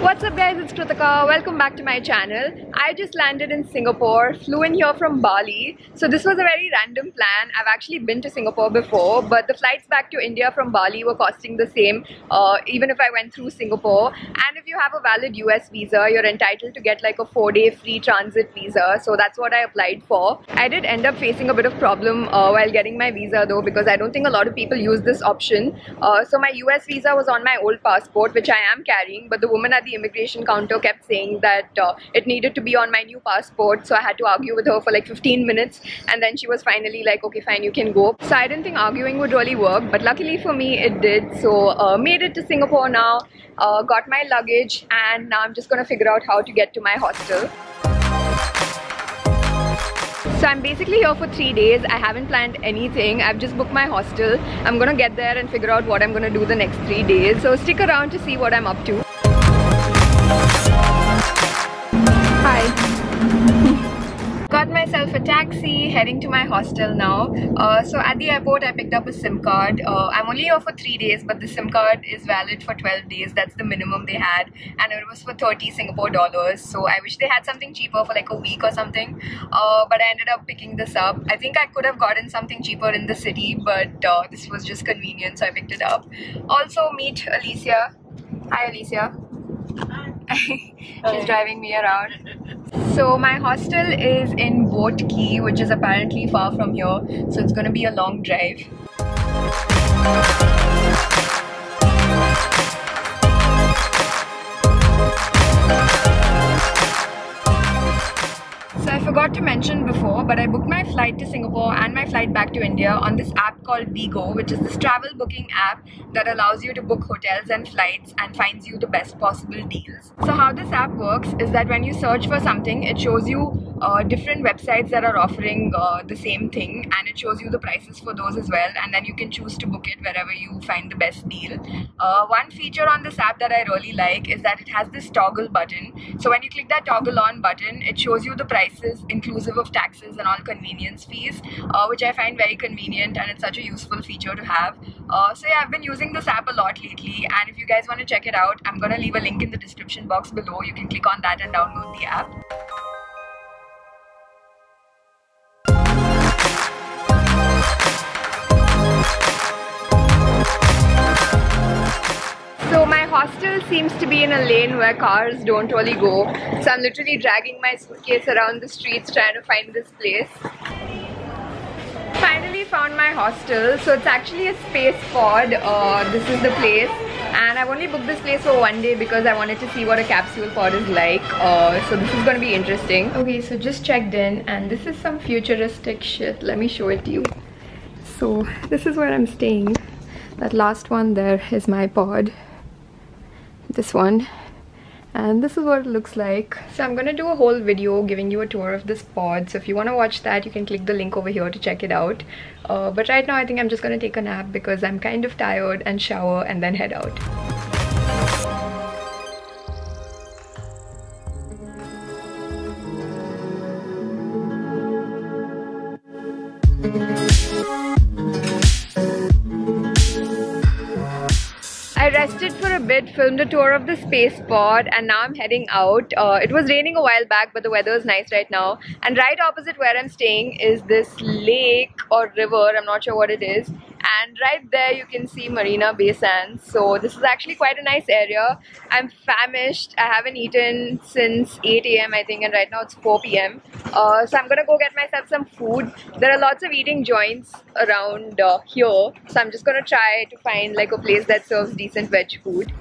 What's up guys, it's Kritika. Welcome back to my channel. I just landed in Singapore, flew in here from Bali. So this was a very random plan. I've actually been to Singapore before, but the flights back to India from Bali were costing the same, even if I went through Singapore. And if you have a valid US visa, you're entitled to get like a 4-day free transit visa. So that's what I applied for. I did end up facing a bit of problem while getting my visa though, because I don't think a lot of people use this option. So my US visa was on my old passport, which I am carrying, but the woman at the immigration counter kept saying that it needed to be on my new passport, so I had to argue with her for like 15 minutes and then she was finally like, okay fine, you can go. So I didn't think arguing would really work, but luckily for me it did. So made it to Singapore now, got my luggage, and now I'm just gonna figure out how to get to my hostel. So I'm basically here for 3 days. I haven't planned anything. I've just booked my hostel. I'm gonna get there and figure out what I'm gonna do the next 3 days. So stick around to see what I'm up to. Got myself a taxi, heading to my hostel now. So at the airport I picked up a SIM card. I'm only here for 3 days, but the SIM card is valid for 12 days. That's the minimum they had, and it was for 30 Singapore dollars. So I wish they had something cheaper for like a week or something, but I ended up picking this up. I think I could have gotten something cheaper in the city, but this was just convenient, so I picked it up. Also meet Alicia. Hi Alicia. Hi. She's driving me around. So my hostel is in Boat Quay, which is apparently far from here, so it's gonna be a long drive. So I forgot to mention before, but I booked my flight to Singapore and my flight back to India on this app called WEGO, which is this travel booking app that allows you to book hotels and flights and finds you the best possible deals. So how this app works is that when you search for something, it shows you different websites that are offering the same thing, and it shows you the prices for those as well, and then you can choose to book it wherever you find the best deal. One feature on this app that I really like is that it has this toggle button. So when you click that toggle on button, it shows you the price inclusive of taxes and all convenience fees, which I find very convenient, and it's such a useful feature to have. So yeah, I've been using this app a lot lately, and if you guys want to check it out, I'm gonna leave a link in the description box below. You can click on that and download the app. So my hostel seems to be in a lane where cars don't really go, so I'm literally dragging my suitcase around the streets trying to find this place. Finally found my hostel. So it's actually a space pod. This is the place, and I've only booked this place for 1 day because I wanted to see what a capsule pod is like. So this is gonna be interesting. Okay, so just checked in, and this is some futuristic shit. Let me show it to you. So this is where I'm staying. That last one there is my pod. This one, and this is what it looks like. So I'm gonna do a whole video giving you a tour of this pod, so if you want to watch that, you can click the link over here to check it out. But right now I think I'm just gonna take a nap because I'm kind of tired, and shower and then head out. I rested for a bit, filmed a tour of the space pod, and now I'm heading out. It was raining a while back, but the weather is nice right now. And right opposite where I'm staying is this lake or river, I'm not sure what it is. And right there you can see Marina Bay Sands. So this is actually quite a nice area. I'm famished. I haven't eaten since 8 AM I think, and right now it's 4 PM. So I'm gonna go get myself some food. There are lots of eating joints around here, so I'm just gonna try to find like a place that serves decent veg food.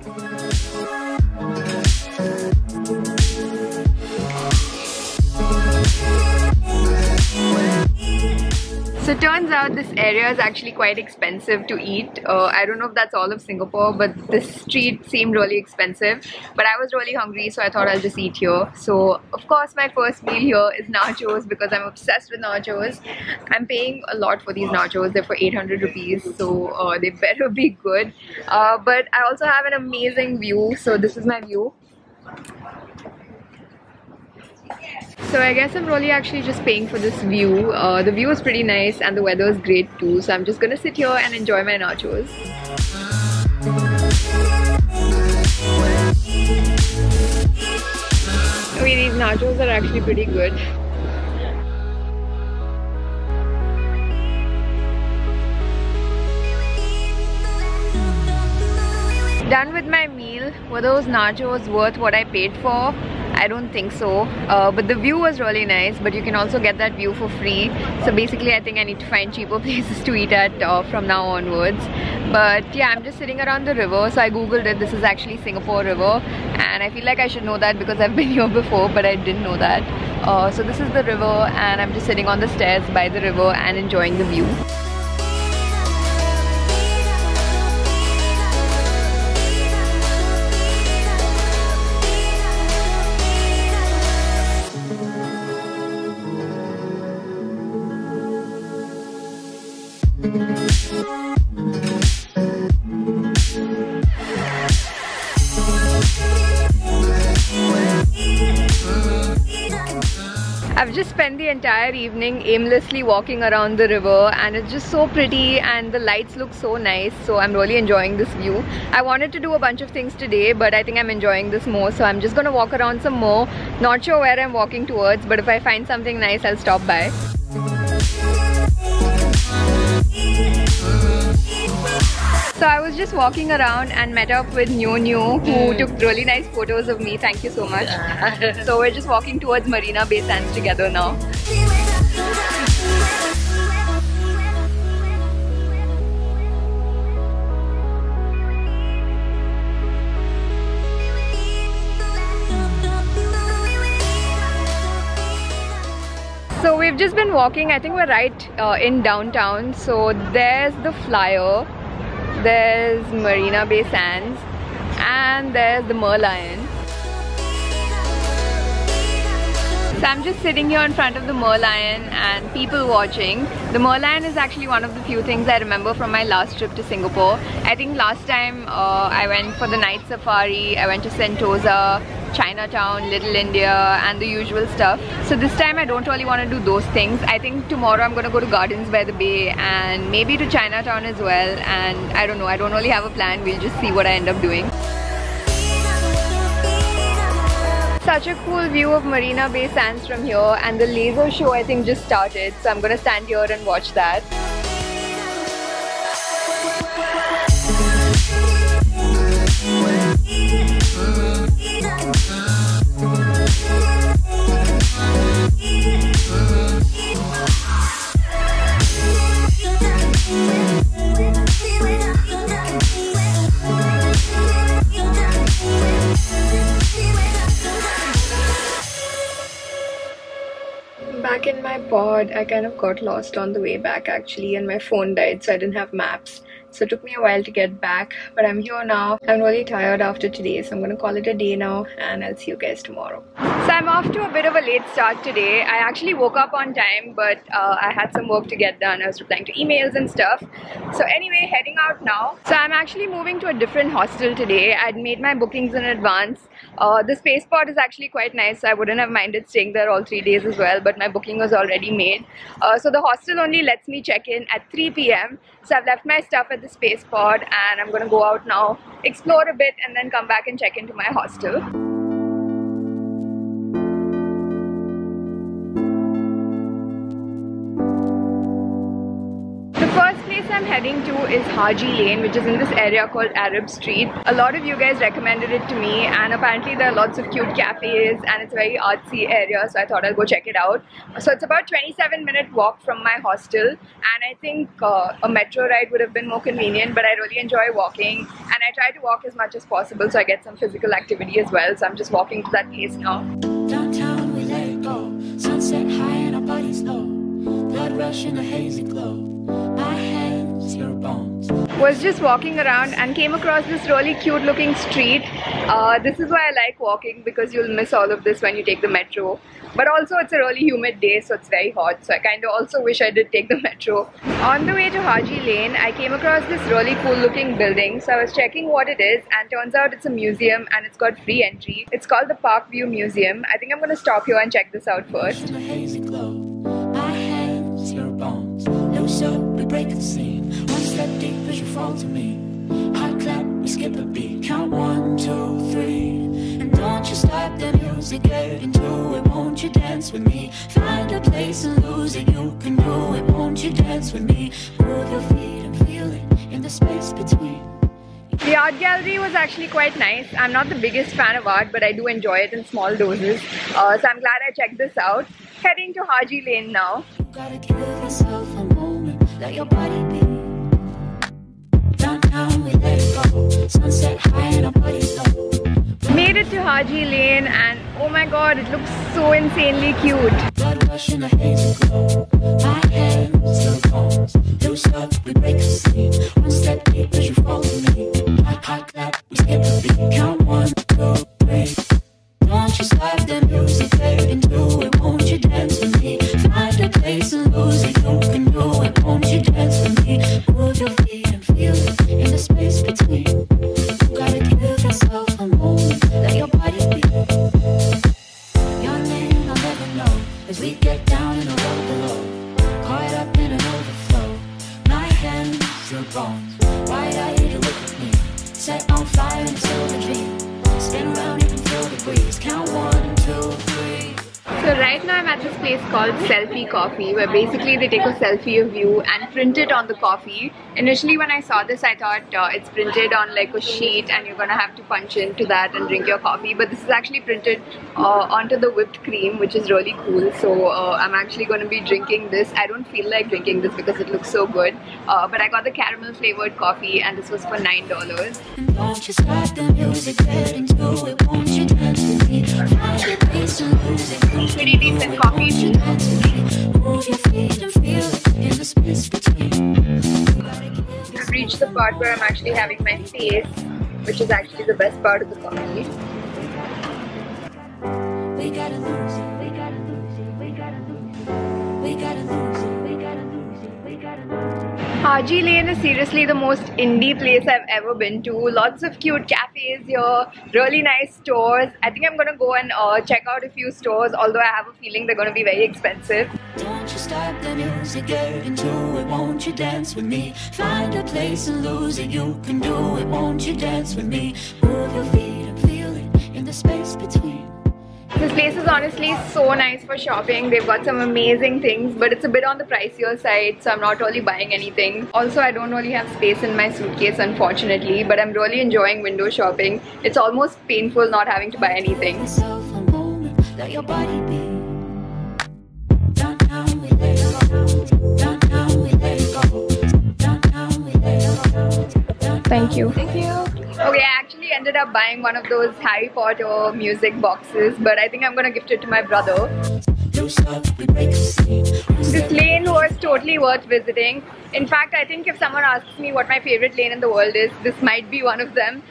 So it turns out this area is actually quite expensive to eat. I don't know if that's all of Singapore, but this street seemed really expensive. But I was really hungry, so I thought I'll just eat here. So of course my first meal here is nachos because I'm obsessed with nachos. I'm paying a lot for these nachos. They're for 800 rupees, so they better be good. But I also have an amazing view, so this is my view. So I guess I'm really actually just paying for this view. The view is pretty nice and the weather is great too, so I'm just gonna sit here and enjoy my nachos. nachos are actually pretty good. Done with my meal. Were those nachos worth what I paid for? I don't think so, but the view was really nice. But you can also get that view for free, so basically I think I need to find cheaper places to eat at from now onwards. But yeah, I'm just sitting around the river, so I googled it. This is actually Singapore River, and I feel like I should know that because I've been here before, but I didn't know that. So this is the river, and I'm just sitting on the stairs by the river and enjoying the view. I've just spent the entire evening aimlessly walking around the river, and it's just so pretty and the lights look so nice, so I'm really enjoying this view. I wanted to do a bunch of things today, but I think I'm enjoying this more, so I'm just gonna walk around some more. Not sure where I'm walking towards, but if I find something nice, I'll stop by. So I was just walking around and met up with Nyo Nyo, who took really nice photos of me. Thank you so much. Yeah. So we're just walking towards Marina Bay Sands together now. So we've just been walking. I think we're right in downtown. So there's the Flyer. There's Marina Bay Sands, and there's the Merlion. So I'm just sitting here in front of the Merlion and people watching. The Merlion is actually one of the few things I remember from my last trip to Singapore. I think last time I went for the night safari, I went to Sentosa, Chinatown, Little India, and the usual stuff. So this time I don't really want to do those things. I think tomorrow I'm going to go to Gardens by the Bay and maybe to Chinatown as well, and I don't know, I don't really have a plan. We'll just see what I end up doing. Such a cool view of Marina Bay Sands from here, and the laser show I think just started, so I'm going to stand here and watch that. Back in my pod, I kind of got lost on the way back actually, and my phone died, so I didn't have maps. So it took me a while to get back, but I'm here now. I'm really tired after today, so I'm gonna call it a day now, and I'll see you guys tomorrow. So I'm off to a bit of a late start today. I actually woke up on time, but I had some work to get done. I was replying to emails and stuff. So anyway, heading out now. So I'm actually moving to a different hostel today. I'd made my bookings in advance. The spaceport is actually quite nice, so I wouldn't have minded staying there all 3 days as well, but my booking was already made. So the hostel only lets me check in at 3 p.m. So I've left my stuff at the spaceport, and I'm gonna go out now, explore a bit, and then come back and check into my hostel. I'm heading to is Haji Lane, which is in this area called Arab Street. A lot of you guys recommended it to me, and apparently there are lots of cute cafes and it's a very artsy area, so I thought I'll go check it out. So it's about 27-minute walk from my hostel, and I think a metro ride would have been more convenient, but I really enjoy walking and I try to walk as much as possible so I get some physical activity as well. So I'm just walking to that place now. Downtown we let it go, sunset high and our bodies low, blood rush in a hazy glow. Was just walking around and came across this really cute looking street. This is why I like walking, because you'll miss all of this when you take the metro. But also it's a really humid day, so it's very hot, so I kind of also wish I did take the metro. On the way to Haji Lane, I came across this really cool looking building, so I was checking what it is, and turns out it's a museum and it's got free entry. It's called the Parkview Museum. I think I'm gonna stop here and check this out first. So we break the scene. One step deep as you fall to me. Hot clap, we skip a beat. Count 1, 2, 3. And don't you stop the music, get into it. dance with me. Move your feet and feel it in the space between. The art gallery was actually quite nice. I'm not the biggest fan of art, but I do enjoy it in small doses. So I'm glad I checked this out. Heading to Haji Lane now. You gotta give yourself a moment, let your body be. Downtown we let it go, sunset high and our bodies low. Made it to Haji Lane and oh my god, it looks so insanely cute. Blood rush in a hazel glow, my head still calls. Loose up, we break a scene. One step deep as you follow me. Clap, clap, clap, we skip a beat. Count one, two, three. Don't you stop the music, baby, do it, won't you dance with me? Find a place and lose it, you can do it, won't you dance with me? Move your feet and feel it in the space between. You gotta give yourself a moment, let your body be. Your name I'll never know, as we get down in the road below. Caught up in an overflow, my hands are bones. Wide-eyed, you look at me, set on fire until the dream. Spin around and feel the breeze, count one, two, three. So right now I'm at this place called Selfie Coffee, where basically they take a selfie of you and print it on the coffee. Initially when I saw this I thought it's printed on like a sheet and you're gonna have to punch into that and drink your coffee, but this is actually printed onto the whipped cream, which is really cool. So I'm actually gonna be drinking this. I don't feel like drinking this because it looks so good, but I got the caramel flavored coffee and this was for $9. Don't you start the music, won't you dance with me? Pretty decent coffee. I've reached the part where I'm actually having my face, which is actually the best part of the coffee. We gotta lose it, we gotta lose it, we gotta lose it, we gotta lose it, we gotta lose it, we gotta lose it. Haji Lane is seriously the most indie place I've ever been to. Lots of cute cafes here, really nice stores. I think I'm gonna go and check out a few stores, although I have a feeling they're gonna be very expensive. Don't you stop the music, get into it, won't you dance with me? Find a place and lose it, you can do it, won't you dance with me? Move your feet and feel it in the space between. This place is honestly so nice for shopping. They've got some amazing things, but it's a bit on the pricier side, so I'm not really buying anything. Also, I don't really have space in my suitcase, unfortunately, but I'm really enjoying window shopping. It's almost painful not having to buy anything. Thank you. Thank you. Okay, I actually ended up buying one of those Harry Potter music boxes, but I think I'm gonna gift it to my brother. This lane was totally worth visiting. In fact, I think if someone asks me what my favorite lane in the world is, this might be one of them.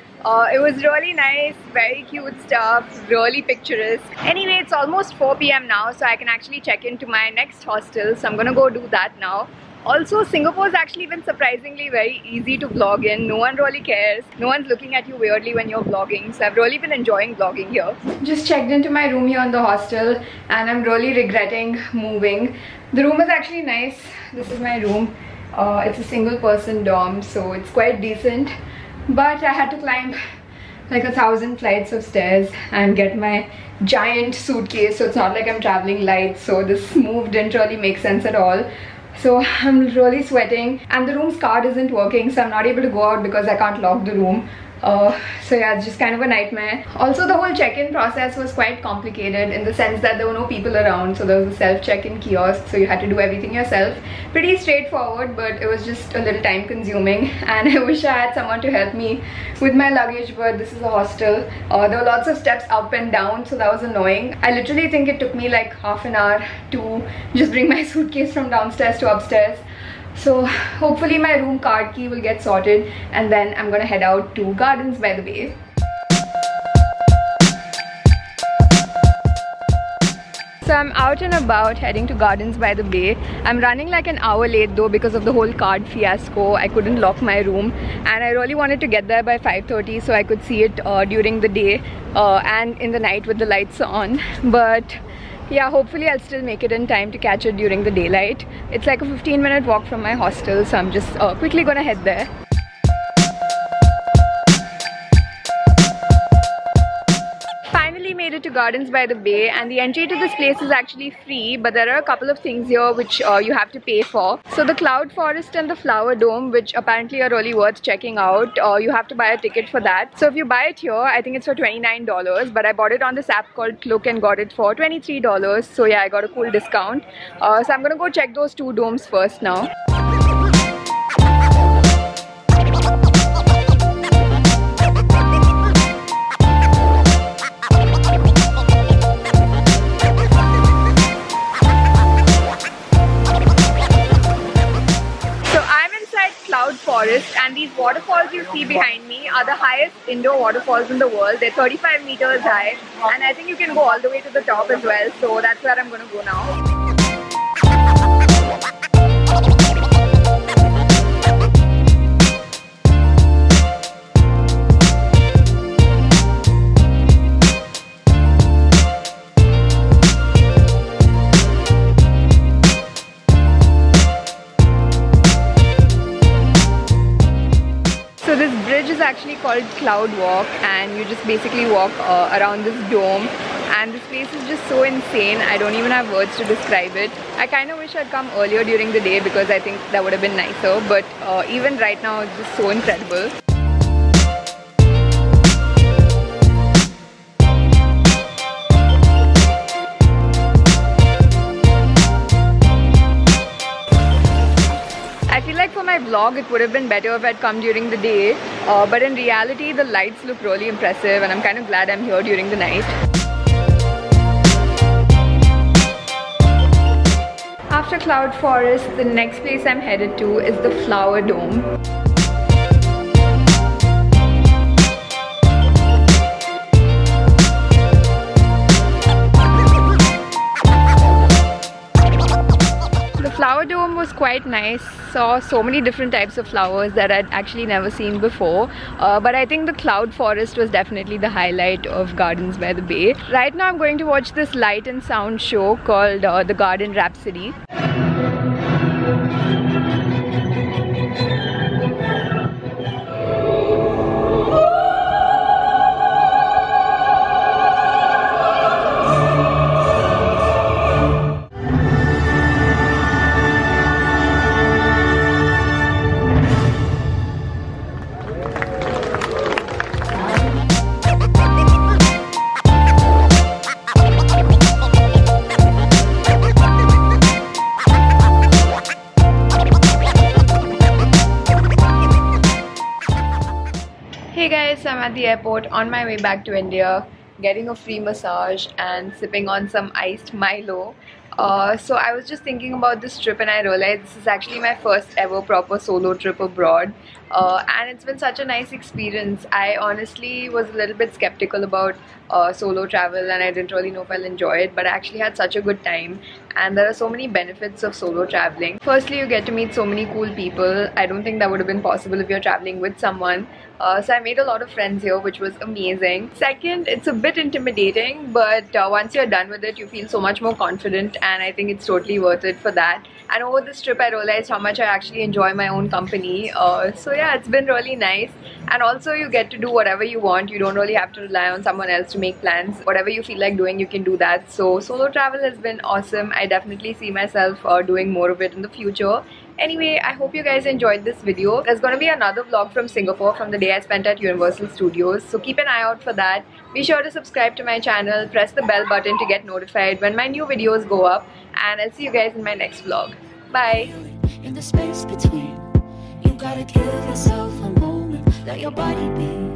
It was really nice, very cute stuff, really picturesque. Anyway, it's almost 4 PM now, so I can actually check into my next hostel, so I'm gonna go do that now. Also, Singapore's actually been surprisingly very easy to vlog in. No one really cares. No one's looking at you weirdly when you're vlogging. So I've really been enjoying vlogging here. Just checked into my room here in the hostel and I'm really regretting moving. The room is actually nice. This is my room. It's a single person dorm, so it's quite decent. But I had to climb like 1,000 flights of stairs and get my giant suitcase. So it's not like I'm traveling light. So this move didn't really make sense at all. So I'm really sweating and the room's card isn't working, so I'm not able to go out because I can't lock the room. So yeah, it's just kind of a nightmare. Also, the whole check-in process was quite complicated in the sense that there were no people around, so there was a self-check-in kiosk, so you had to do everything yourself. Pretty straightforward, but it was just a little time-consuming and I wish I had someone to help me with my luggage, but this is a hostel. There were lots of steps up and down, so that was annoying. I literally think it took me like half an hour to just bring my suitcase from downstairs to upstairs. So hopefully my room card key will get sorted and then I'm gonna head out to Gardens by the Bay. So I'm out and about heading to Gardens by the Bay. I'm running like an hour late though because of the whole card fiasco. I couldn't lock my room and I really wanted to get there by 5:30 so I could see it during the day and in the night with the lights on. But yeah, hopefully I'll still make it in time to catch it during the daylight. It's like a 15-minute walk from my hostel, so I'm just quickly gonna head there. Finally made it to Gardens by the Bay, and the entry to this place is actually free, but there are a couple of things here which you have to pay for. So the Cloud Forest and the Flower Dome, which apparently are really worth checking out, you have to buy a ticket for that. So if you buy it here, I think it's for $29, but I bought it on this app called Cloak and got it for $23. So yeah, I got a cool discount. So I'm gonna go check those two domes first now. And these waterfalls you see behind me are the highest indoor waterfalls in the world. They're 35 meters high, and I think you can go all the way to the top as well. So that's where I'm gonna go now. Actually called Cloud Walk, and you just basically walk around this dome, and this place is just so insane. I don't even have words to describe it. I kind of wish I'd come earlier during the day because I think that would have been nicer, but even right now it's just so incredible. My vlog, it would have been better if I'd come during the day, but in reality the lights look really impressive and I'm kind of glad I'm here during the night. After Cloud Forest, the next place I'm headed to is the Flower Dome. Flower Dome was quite nice. Saw so many different types of flowers that I'd actually never seen before, but I think the Cloud Forest was definitely the highlight of Gardens by the Bay. Right now I'm going to watch this light and sound show called the Garden Rhapsody. Hey guys, I'm at the airport on my way back to India, getting a free massage and sipping on some iced Milo. So I was just thinking about this trip and I realized this is actually my first ever proper solo trip abroad, and it's been such a nice experience. I honestly was a little bit skeptical about solo travel and I didn't really know if I'll enjoy it, but I actually had such a good time. And there are so many benefits of solo traveling. Firstly, you get to meet so many cool people. I don't think that would have been possible if you're traveling with someone. So I made a lot of friends here, which was amazing. Second, it's a bit intimidating, but once you're done with it, you feel so much more confident, and I think it's totally worth it for that. And over this trip, I realized how much I actually enjoy my own company. So yeah, it's been really nice. And also, you get to do whatever you want. You don't really have to rely on someone else to make plans. Whatever you feel like doing, you can do that. So solo travel has been awesome. I definitely see myself doing more of it in the future. Anyway, I hope you guys enjoyed this video. There's gonna be another vlog from Singapore from the day I spent at Universal Studios, so keep an eye out for that. Be sure to subscribe to my channel, press the bell button to get notified when my new videos go up, and I'll see you guys in my next vlog. Bye! In the space between, you gotta give yourself a moment, let your body be.